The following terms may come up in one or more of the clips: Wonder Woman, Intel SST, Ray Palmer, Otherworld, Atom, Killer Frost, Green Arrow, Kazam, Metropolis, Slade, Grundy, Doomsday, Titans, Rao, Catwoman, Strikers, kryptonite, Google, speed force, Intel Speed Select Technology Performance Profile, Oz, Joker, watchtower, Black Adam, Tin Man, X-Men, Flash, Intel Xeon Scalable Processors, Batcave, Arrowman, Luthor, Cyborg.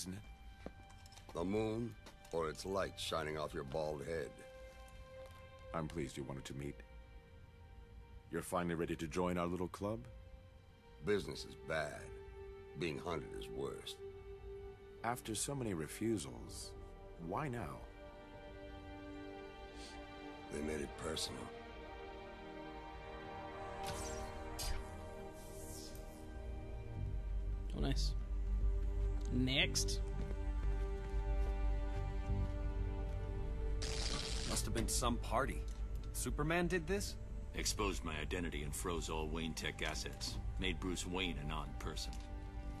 isn't it? The moon, or its light shining off your bald head. I'm pleased you wanted to meet. You're finally ready to join our little club? Business is bad. Being hunted is worse. After so many refusals, why now? They made it personal. Oh, nice. Next. Must have been some party. Superman did this? Exposed my identity and froze all Wayne Tech assets. Made Bruce Wayne a non-person.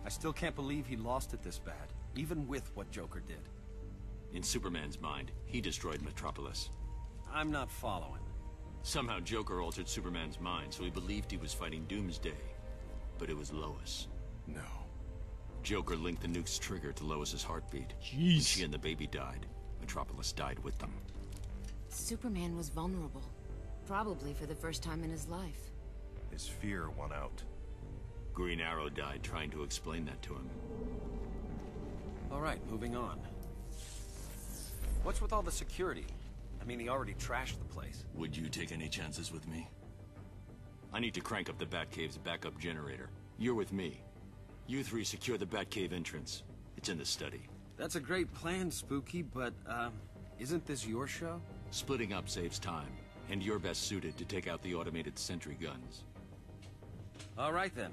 I still can't believe he lost it this bad, even with what Joker did. In Superman's mind, he destroyed Metropolis. I'm not following. Somehow Joker altered Superman's mind, so he believed he was fighting Doomsday. But it was Lois. No. Joker linked the nuke's trigger to Lois's heartbeat. Jeez. When she and the baby died, Metropolis died with them. Superman was vulnerable. Probably for the first time in his life. His fear won out. Green Arrow died trying to explain that to him. All right, moving on. What's with all the security? I mean, he already trashed the place. Would you take any chances with me? I need to crank up the Batcave's backup generator. You're with me. You three secure the Batcave entrance. It's in the study. That's a great plan, Spooky, but, isn't this your show? Splitting up saves time, and you're best suited to take out the automated sentry guns. All right, then.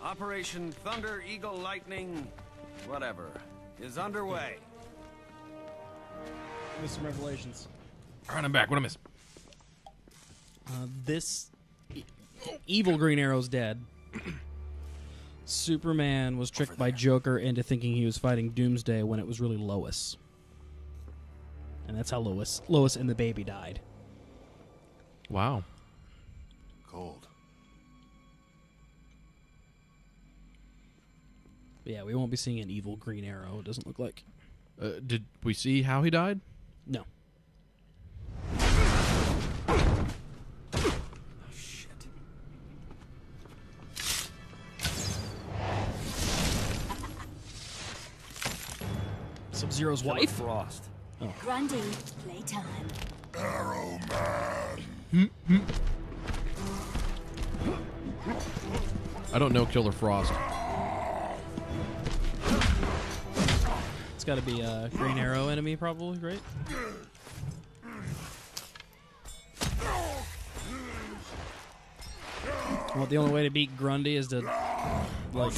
Operation Thunder Eagle Lightning, whatever, is underway. Missed some revelations. All right, I'm back. What did I miss? This evil Green Arrow's dead. Superman was tricked by Joker into thinking he was fighting Doomsday when it was really Lois. And that's how Lois and the baby died. Wow. Cold. But yeah, we won't be seeing an evil Green Arrow, it doesn't look like. Did we see how he died? No. Oh, shit. Sub-Zero's wife? Frost. Oh. Grundy, playtime. Arrowman. I don't know Killer Frost. It's got to be a Green Arrow enemy, probably, right? Well, the only way to beat Grundy is to, like,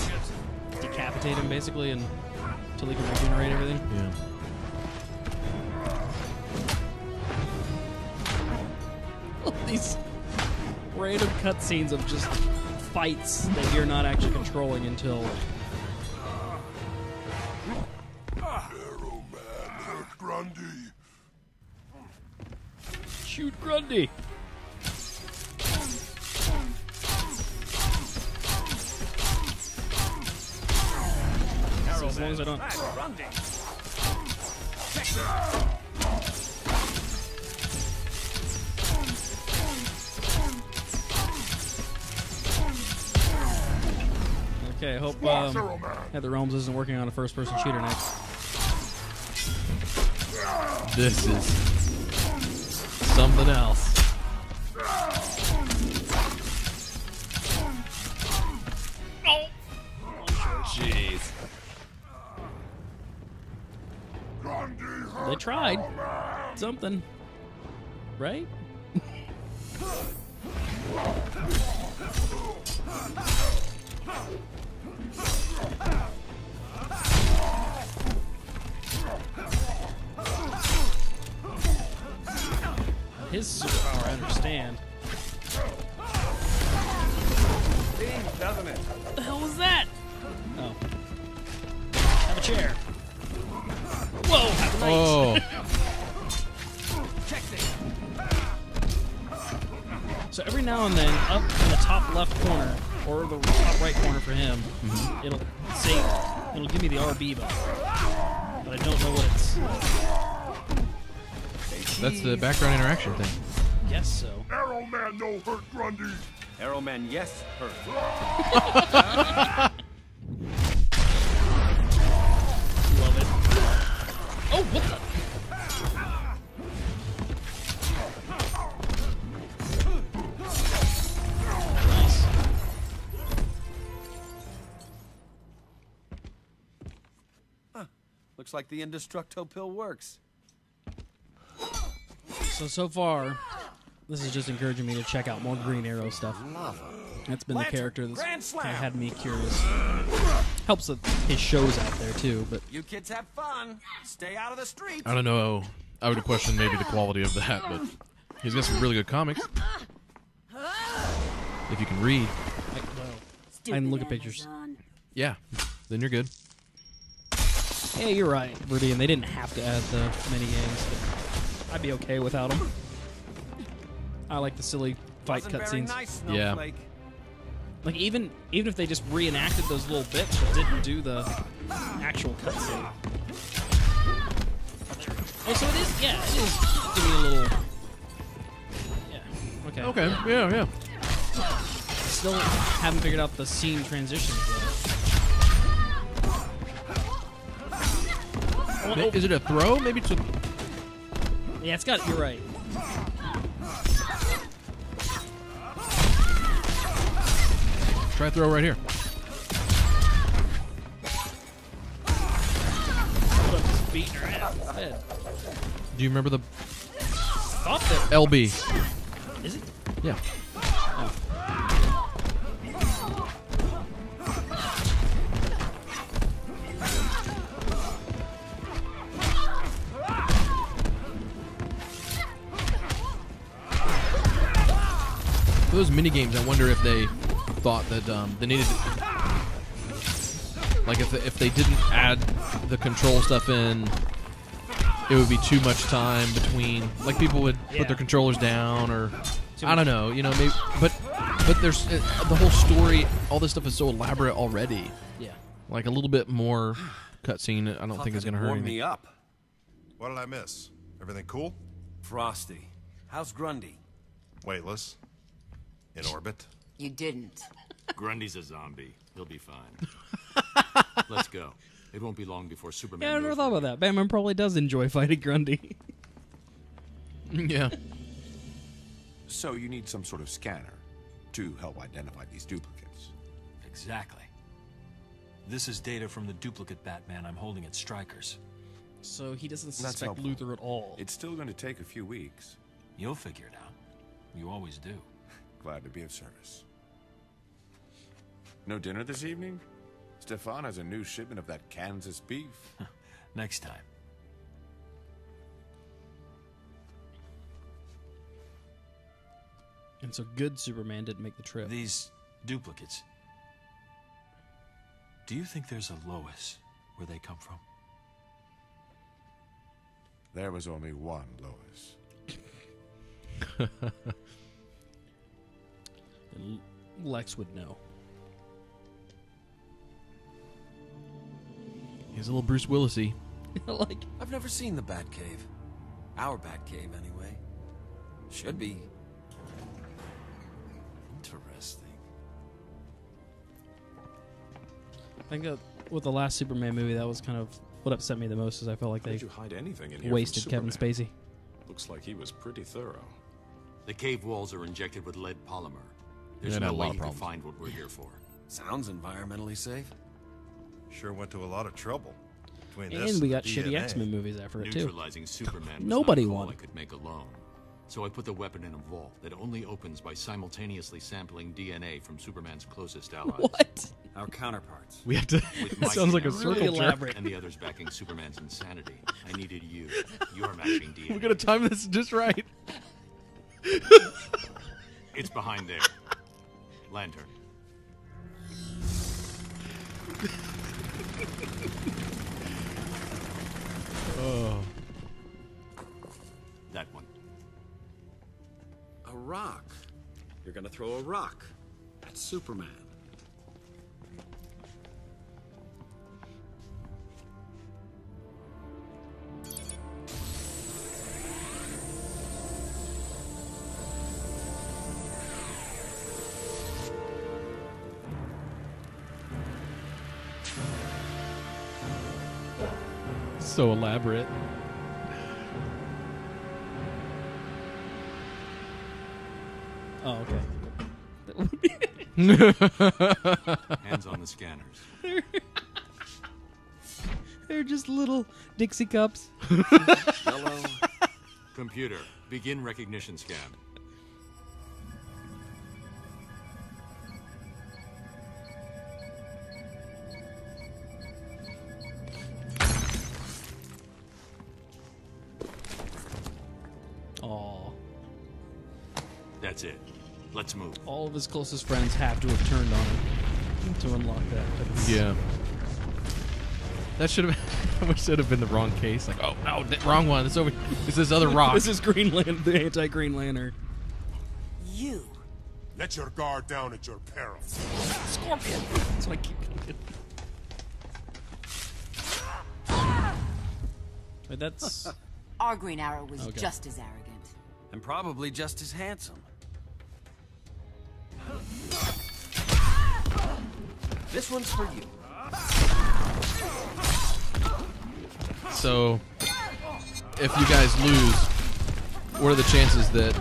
decapitate him, basically, and until he can regenerate everything. Yeah. These random cutscenes of just fights that you're not actually controlling until... Shoot Grundy! So as long as I don't... Grundy. Okay, I hope NetherRealm isn't working on a first-person shooter next. This is... something else. Oh. Jeez. They tried. Something. Right? His superpower, I understand. Steve, doesn't it? What the hell was that? Oh. Have a chair. Whoa, have a light. Oh. Check this. So every now and then, up in the top left corner, or the top right corner for him, it'll say, it'll give me the RB button. But I don't know what it's... That's the background interaction thing. Guess so. Arrowman, no hurt, Grundy. Arrowman, yes, hurt. looks like the indestructo pill works. So far, this is just encouraging me to check out more Green Arrow stuff. That's been the character that's kind of had me curious. Helps that his show's out there too, but you kids have fun. Stay out of the streets. I don't know. I would have questioned maybe the quality of that, but he's got some really good comics. If you can read. I can look at pictures. Yeah, then you're good. Yeah, you're right, Rudy, and they didn't have to add the minigames, but I'd be okay without them. I like the silly fight cutscenes. Nice, yeah. Like, even if they just reenacted those little bits but didn't do the actual cutscene. Oh, so it is, yeah, it is giving a little... Yeah, okay. Okay, yeah. Still haven't figured out the scene transitions, though. Is it a throw? Maybe it's a... Yeah, it's got... You're right. Try throw right here. Just beating her head. Do you remember the... Stop it. LB. Is it? Yeah. For those minigames, I wonder if they... thought that they needed to, like if they didn't add the control stuff in, it would be too much time between, like people would put their controllers down or I don't know, you know, maybe, but there's the whole story, all this stuff is so elaborate already. Yeah, like a little bit more cutscene I don't think is gonna hurt me up. What did I miss? Everything cool? Frosty, how's Grundy? Weightless, in orbit. You didn't. Grundy's a zombie. He'll be fine. Let's go. It won't be long before Superman... Yeah, I never thought about that. Batman probably does enjoy fighting Grundy. Yeah. So you need some sort of scanner to help identify these duplicates. Exactly. This is data from the duplicate Batman I'm holding at Strikers. So he doesn't suspect Luthor at all. It's still going to take a few weeks. You'll figure it out. You always do. Glad to be of service. No dinner this evening? Stefan has a new shipment of that Kansas beef. Next time. And so good Superman didn't make the trip. These duplicates. Do you think there's a Lois where they come from? There was only one Lois. And Lex would know. He's a little Bruce Willis-y. Like, I've never seen the Batcave. Our Batcave, anyway. Should be. Interesting. I think that with the last Superman movie, that was kind of what upset me the most, is I felt like they wasted Kevin Spacey. Looks like he was pretty thorough. The cave walls are injected with lead polymer. There's no way you can find what we're here for. Sounds environmentally safe. Sure went to a lot of trouble. And we got shitty X-Men movies after it, too. Neutralizing Superman nobody wanted. I could make alone. So I put the weapon in a vault that only opens by simultaneously sampling DNA from Superman's closest allies. What? Our counterparts. We have to... That sounds like a circle jerk. And the others backing Superman's insanity. I needed you. You're matching DNA. We're going to time this just right. It's behind there. Lantern. Oh. That one. A rock. You're gonna throw a rock at Superman. So elaborate. Oh, okay. Hands on the scanners. They're just little Dixie cups. Hello. Computer, begin recognition scan. Aww. That's it. Let's move. All of his closest friends have to have turned on him to unlock that. That's... yeah. That should have, which should have been the wrong case. Like, oh no, wrong one. It's over. It's this other rock. This is Green Lantern, the anti-Green Lantern. You. Let your guard down at your peril. Scorpion. That's what I keep thinking. Wait, that's. Our Green Arrow was okay. Just as arrogant. And probably just as handsome. This one's for you. So, if you guys lose, what are the chances that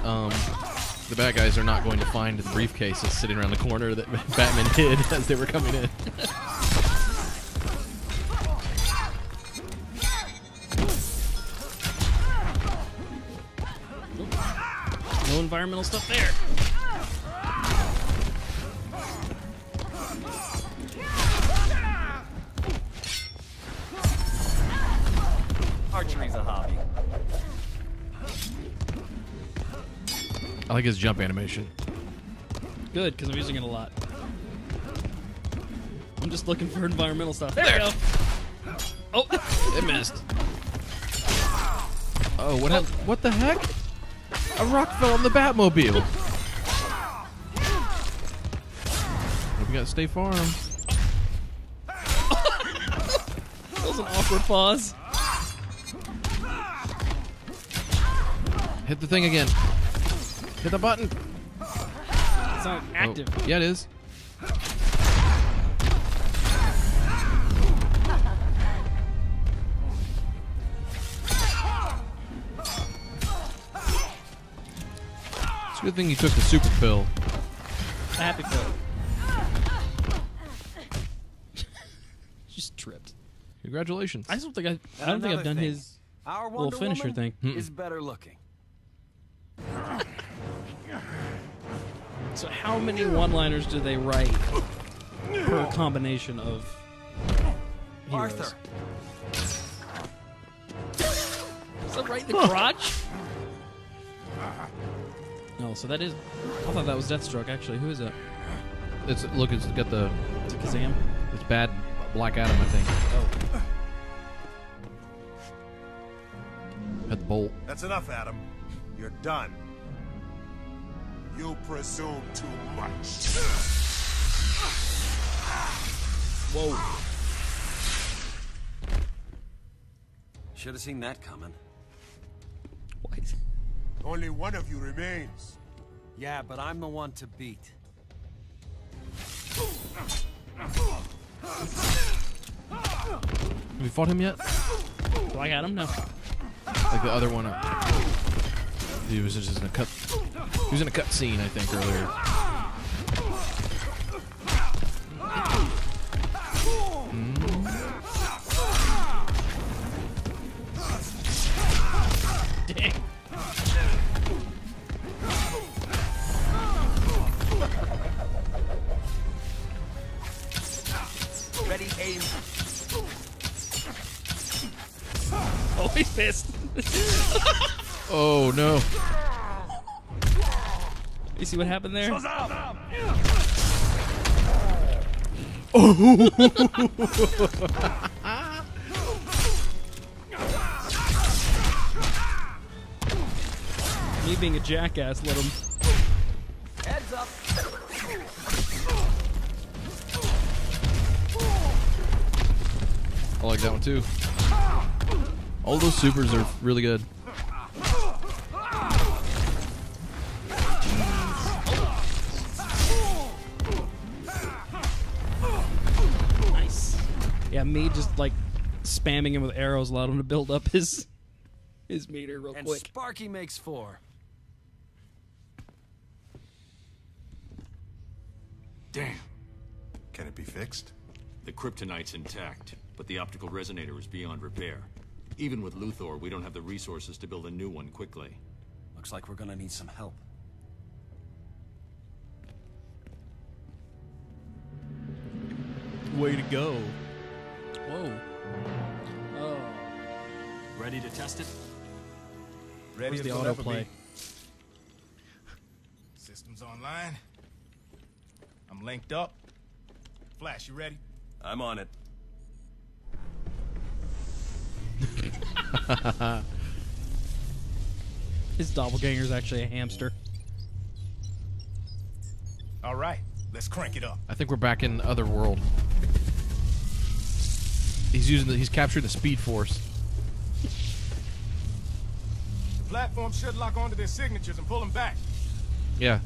the bad guys are not going to find the briefcase that's sitting around the corner that Batman hid as they were coming in? No environmental stuff there. Archery's a hobby. I like his jump animation. Good, because I'm using it a lot. I'm just looking for environmental stuff. There we go. Oh, it missed. Oh, what? Oh. What the heck? A rock fell on the Batmobile. We gotta stay farm. That was an awkward pause. Hit the thing again. Hit the button. It's not active. Oh. Yeah, it is. It's a good thing you took the super pill. The happy pill. Just tripped. Congratulations. I don't think I've done his little finisher thing. Is better looking. So how many one-liners do they write per combination of heroes? Arthur. Is that right in the crotch? No, so that is... I thought that was Deathstroke, actually. Who is that? It's, look, it's got the... Is it Kazam? It's bad Black Adam, I think. Oh. Got the bolt. That's enough, Adam. You're done. You presume too much. Whoa. Should have seen that coming. What? Only one of you remains. Yeah, but I'm the one to beat. Have we fought him yet? Do I got him? No. Like the other one up. He was just in a cut. He was in a cut scene, I think, earlier. Dang. Ready, aim. Oh, he's pissed. Oh no! You see what happened there? Oh! Me being a jackass, let him. Heads up! I like that one too. All those supers are really good. Yeah, me just like spamming him with arrows allowed him to build up his meter real quick. And Sparky makes 4. Damn. Can it be fixed? The kryptonite's intact, but the optical resonator is beyond repair. Even with Luthor, we don't have the resources to build a new one quickly. Looks like we're gonna need some help. Way to go. Whoa. Oh. Ready to test it? Ready to the autoplay. Systems online. I'm linked up. Flash, you ready? I'm on it. His doppelganger's actually a hamster. All right, let's crank it up. I think we're back in Otherworld. He's captured the speed force. The platform should lock onto their signatures and pull them back. Yeah.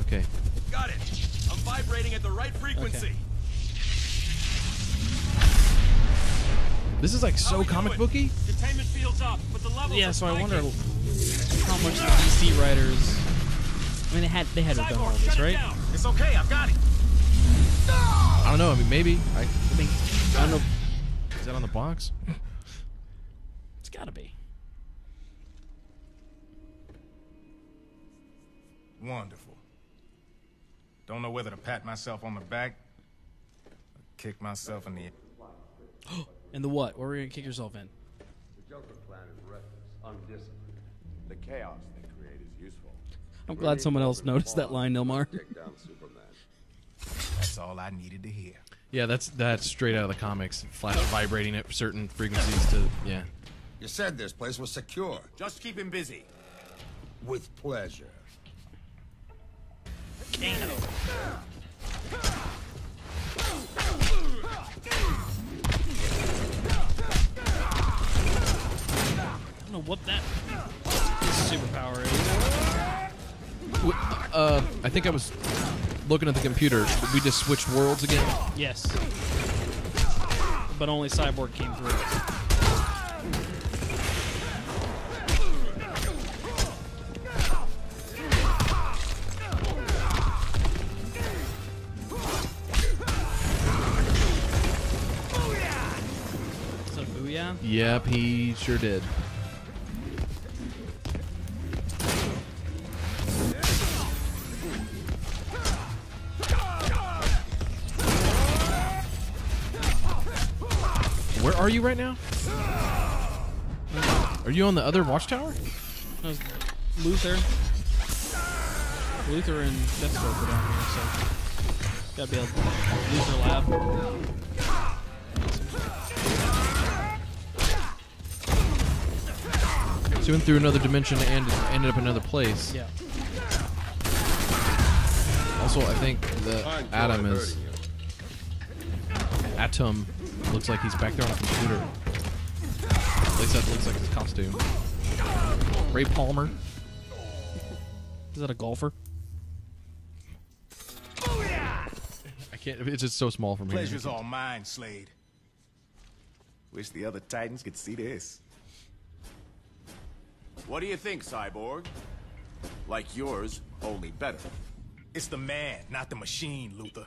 Okay. Got it. I'm vibrating at the right frequency. Okay. This is like so comic booky. Containment field's up, but the levels are spiking. I wonder how much the DC writers. I mean, they had done all this, right? It's okay, I've got it. No! I don't know. I mean, maybe. I don't know. Is that on the box? It's gotta be. Wonderful. Don't know whether to pat myself on the back or kick myself in the. And the what? What were you gonna kick yourself in? The Joker plan is reckless, undisciplined. The chaos they create is useful. I'm glad someone else noticed that line, Nilmar. That's all I needed to hear. Yeah, that's straight out of the comics. Flash vibrating at certain frequencies to You said this place was secure. Just keep him busy. With pleasure. I don't know what that superpower is. I think I was looking at the computer. Did we just switch worlds again? Yes. But only Cyborg came through. Is that a booyah? Yep, he sure did. Are you right now? Are you on the other watchtower? No, Luthor. Luthor and Deathstroke are down here, so gotta be able to Luthor lab. So he went through another dimension and ended up in another place. Yeah. Also, I think the Atom is Atom. Looks like he's back there on a computer. At least that looks like his costume. Ray Palmer. Is that a golfer? Oh, yeah. I can't. It's just so small for me. Pleasure's all mine, Slade. Wish the other Titans could see this. What do you think, Cyborg? Like yours, only better. It's the man, not the machine, Luthor.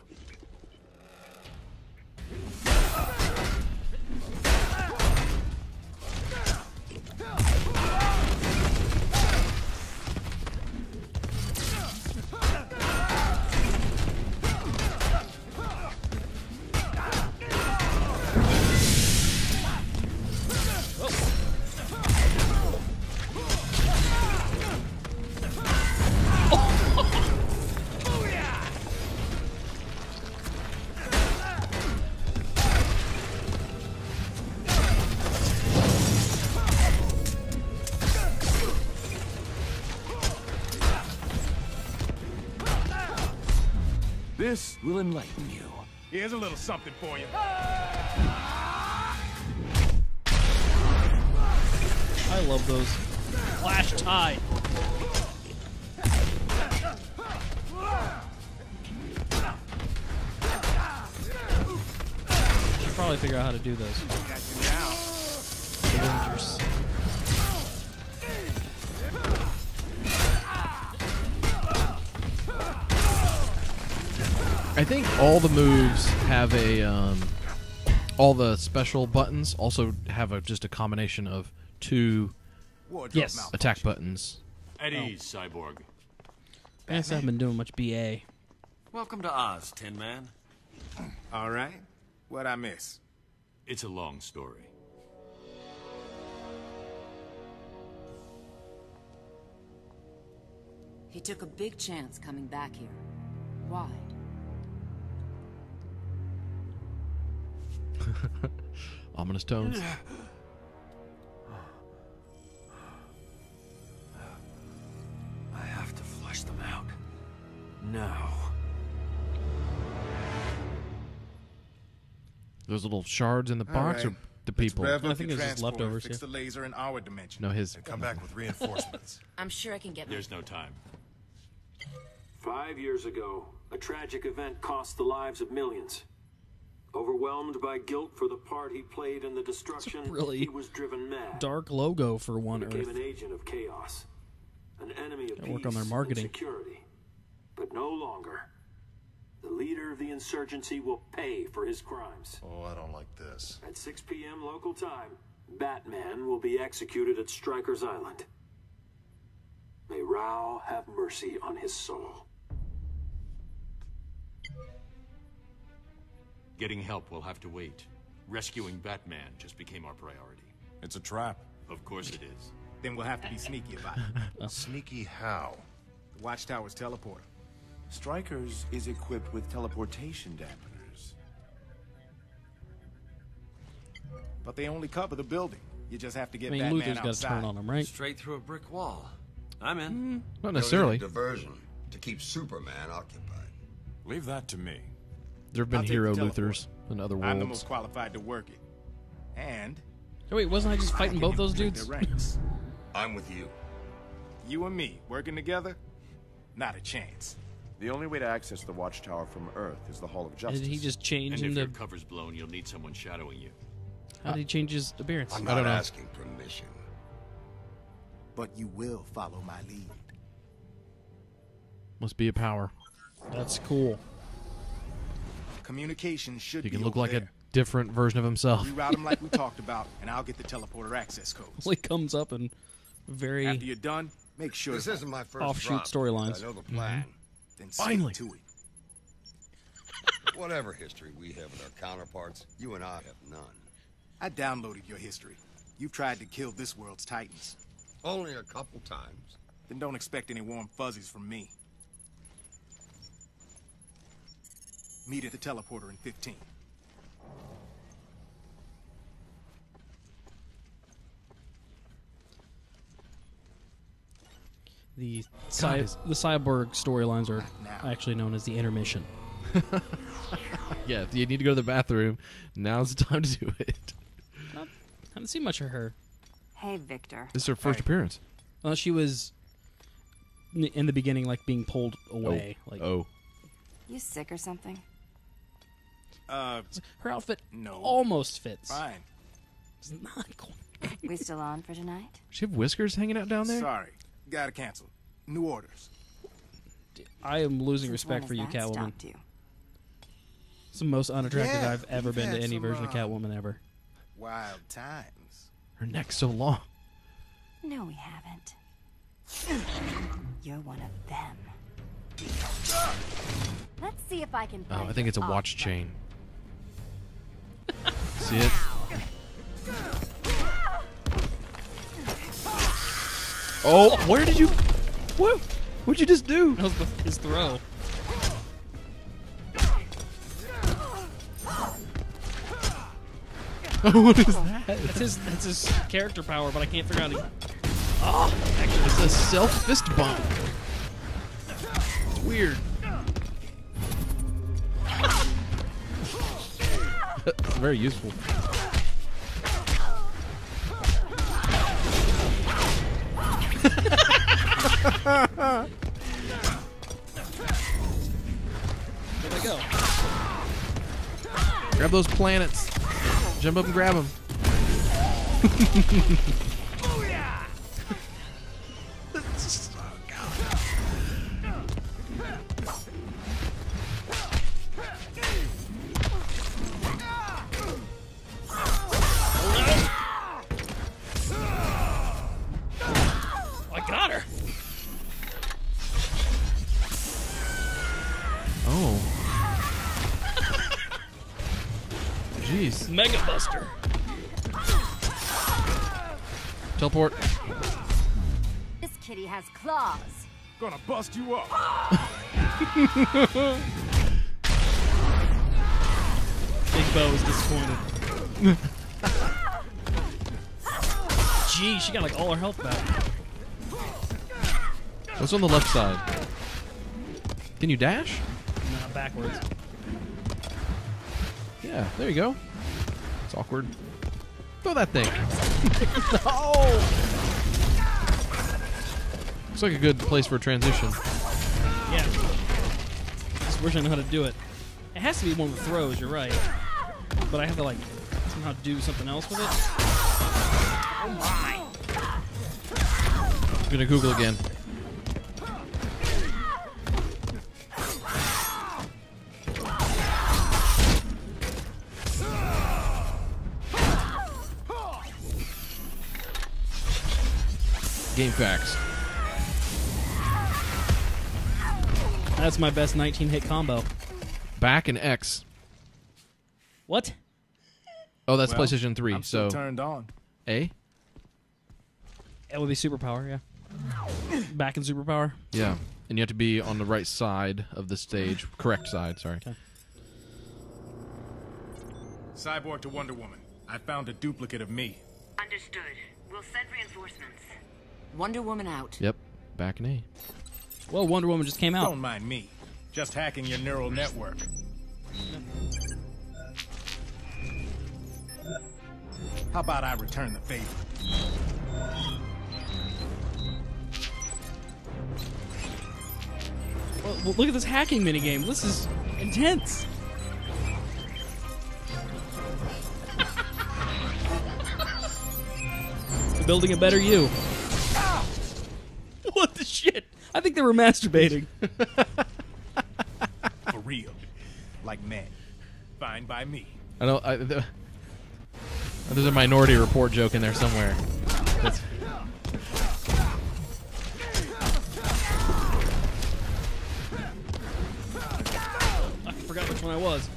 This will enlighten you. Here's a little something for you. I love those. Flash tie. Should probably figure out how to do those. Avengers. I think all the moves have all the special buttons also have a, just a combination of two attack buttons. At ease, Cyborg. I guess I haven't been doing much BA. Welcome to Oz, Tin Man. All right. What'd I miss? It's a long story. He took a big chance coming back here. Why? Ominous tones. I have to flush them out. Now. Those little shards in the box are the people. I think it's just leftovers. Fix the laser in our dimension. No, his. Come back with reinforcements. I'm sure I can get. There's no time. 5 years ago, a tragic event cost the lives of millions. Overwhelmed by guilt for the part he played in the destruction, he was driven mad. Dark logo for One Earth. He became an agent of chaos, an enemy of peace and security. But no longer. The leader of the insurgency will pay for his crimes. Oh, I don't like this. At 6 p.m. local time, Batman will be executed at Strikers Island. May Rao have mercy on his soul. Getting help will have to wait. Rescuing Batman just became our priority. It's a trap. Of course it is. Then we'll have to be sneaky about it. Sneaky how? The watchtower's teleporter. Strikers is equipped with teleportation dampeners. But they only cover the building. You just have to get Batman outside. Luthor's got to turn on him, right? Straight through a brick wall. I'm in. Not necessarily. Diversion to keep Superman occupied. Leave that to me. There have been hero Luthors in other worlds. I'm the most qualified to work it. And oh wait, wasn't I just fighting both those dudes? I'm with you. You and me working together? Not a chance. The only way to access the watchtower from Earth is the Hall of Justice. Did he just change and if your cover's blown, you'll need someone shadowing you. How did he change his appearance? I'm not asking permission. But you will follow my lead. Must be a power. That's cool. Communication should be. He can look like a different version of himself. Reroute him like we talked about, and I'll get the teleporter access codes. Well, he comes up and very. After you're done, make sure this isn't my first offshoot storylines. I know the plan. Then finally to it. Whatever history we have with our counterparts, you and I have none. I downloaded your history. You've tried to kill this world's Titans. Only a couple times. Then don't expect any warm fuzzies from me. Meet at the teleporter in 15. The cyborg storylines are actually known as the intermission. Yeah, if you need to go to the bathroom, now's the time to do it. I haven't seen much of her. Hey, Victor. This is her first appearance. Well, she was in the beginning, like being pulled away. Oh. Like, you sick or something? Her outfit almost fits. Fine. It's not cool. We still on for tonight? Does she have whiskers hanging out down there? Sorry. Gotta cancel. New orders. I am losing respect for you, Catwoman. It's the most unattractive I've ever been to any version of Catwoman ever. Wild times. Her neck's so long. No, we haven't. You're one of them. Let's see if I can. Oh, I think it's a watch chain. See it? Oh, where did you? What? What'd you just do? That was his throw. What is that? That's his character power, but I can't figure out. Oh, actually, it's a self fist bump. Weird. It's very useful. There they go. Grab those planets. Jump up and grab them. Jeez. Mega Buster. Teleport. This kitty has claws. Gonna bust you up. Big Bo is disappointed. Gee, she got like all her health back. What's on the left side? Can you dash? Nah, backwards. Yeah, there you go. It's awkward. Throw that thing. No! Looks like a good place for a transition. Yeah. Just wish I knew how to do it. It has to be one of the throws, you're right. But I have to, like, somehow do something else with it. Oh my! I'm gonna Google again. Game facts. That's my best 19-hit combo. Back and X. What? Oh, that's well, PlayStation 3. I'm so turned on. A? It would be superpower, yeah. Back and superpower. Yeah, and you have to be on the right side of the stage. Correct side, sorry. Okay. Cyborg to Wonder Woman. I found a duplicate of me. Understood. We'll send reinforcements. Wonder Woman out. Yep. Back and A. Well, Wonder Woman just came out. Don't mind me. Just hacking your neural network. How about I return the favor? Well, look at this hacking minigame. This is intense. Building a better you. What the shit? I think they were masturbating. For real. Like men. Fine by me. I know. There's a Minority Report joke in there somewhere. That's... I forgot which one I was.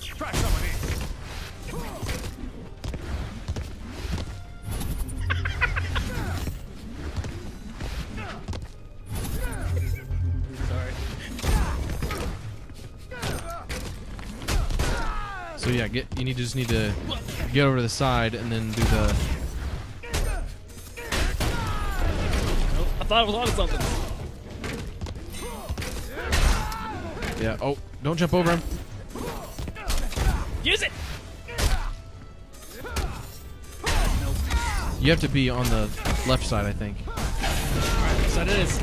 Try someone in. So yeah, you just need to get over to the side and then do the. Oh, I thought I was on something. Yeah. Oh, don't jump over him. Use it. Nope. You have to be on the left side, I think. Right, left side it is.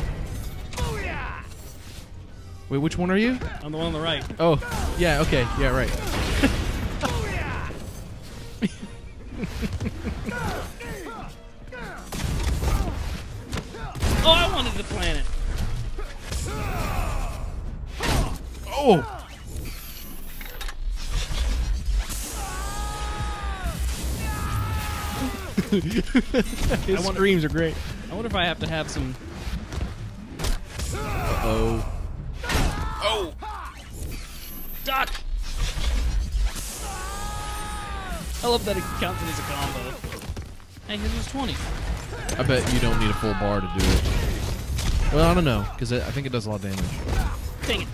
Wait, which one are you? I'm the one on the right. Oh, yeah. Okay. Yeah. Right. Oh, I wanted the planet. Oh. His screams are great. I wonder if I have to have some. Uh-oh. Oh. Duck. I love that it counts it as a combo. Hey, here's just 20. I bet you don't need a full bar to do it. Well, I don't know, because I think it does a lot of damage. Dang it.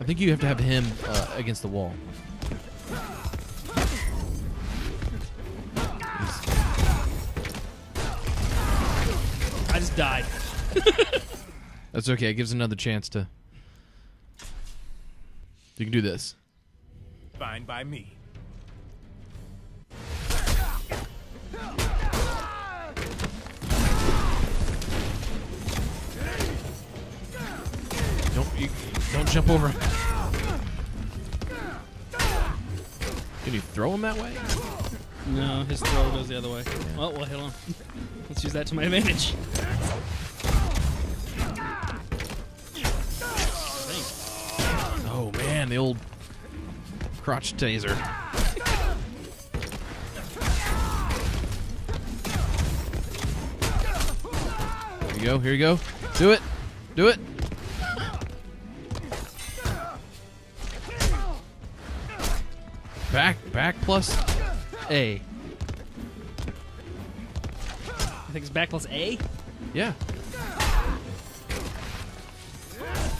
I think you have to have him against the wall. I just died. That's okay. It gives another chance to... You can do this. Fine by me. Don't jump over. Can you throw him that way? No, his throw goes the other way. Yeah. Well, we'll hit him. Let's use that to my advantage. Oh man, the old crotch taser. There you go. Here you go. Do it. Do it. Back plus A. I think it's back plus A? Yeah.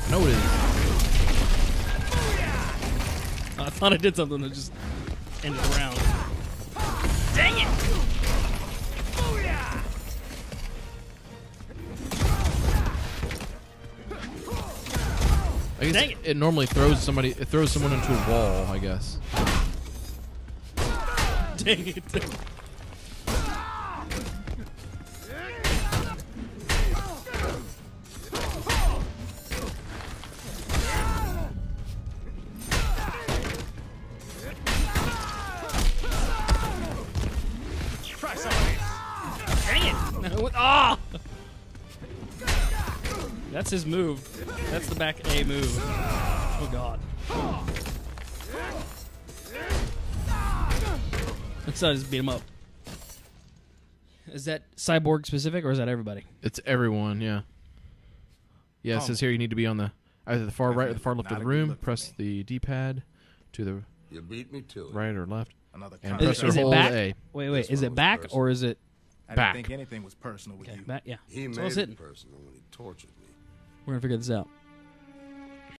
No, it is. I thought I did something that just ended the round. Dang it! I guess dang it. It normally throws somebody, it throws someone into a wall, I guess. Dang it. That's his move. That's the back A move. Oh god. So I just beat him up. Is that Cyborg specific or is that everybody? It's everyone, yeah. Yeah, it says here you need to be on the either the far right or the far left of the room. Press the D-pad to the you beat me to right or left. Another and press is hold back? A. Wait, is it back personal. Or is it back? I didn't think anything was personal with you. Back, yeah. He made it personal when he tortured me. We're going to figure this out.